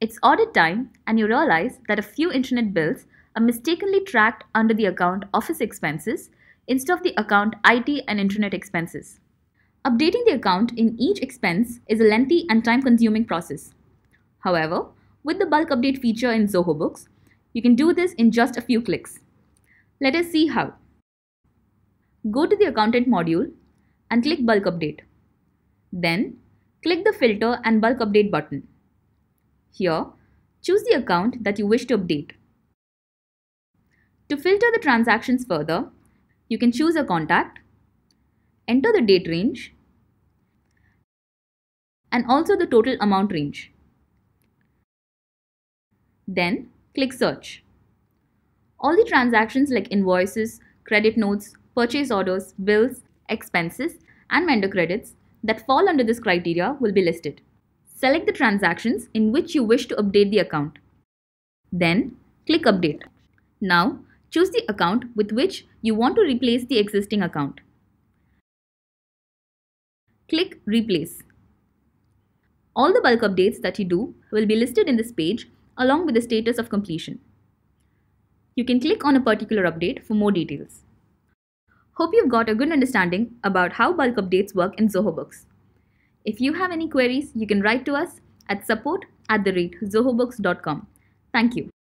It's audit time and you realize that a few internet bills are mistakenly tracked under the account office expenses instead of the account IT and internet expenses. Updating the account in each expense is a lengthy and time-consuming process. However, with the bulk update feature in Zoho Books, you can do this in just a few clicks. Let us see how. Go to the Accountant module and click Bulk Update. Then, click the Filter and Bulk Update button. Here, choose the account that you wish to update. To filter the transactions further, you can choose a contact, enter the date range, and also the total amount range. Then, click Search. All the transactions like invoices, credit notes, purchase orders, bills, expenses, and vendor credits that fall under this criteria will be listed. Select the transactions in which you wish to update the account. Then, click Update. Now, choose the account with which you want to replace the existing account. Click Replace. All the bulk updates that you do will be listed in this page along with the status of completion. You can click on a particular update for more details. Hope you've got a good understanding about how bulk updates work in Zoho Books. If you have any queries, you can write to us at support@zohobooks.com. Thank you.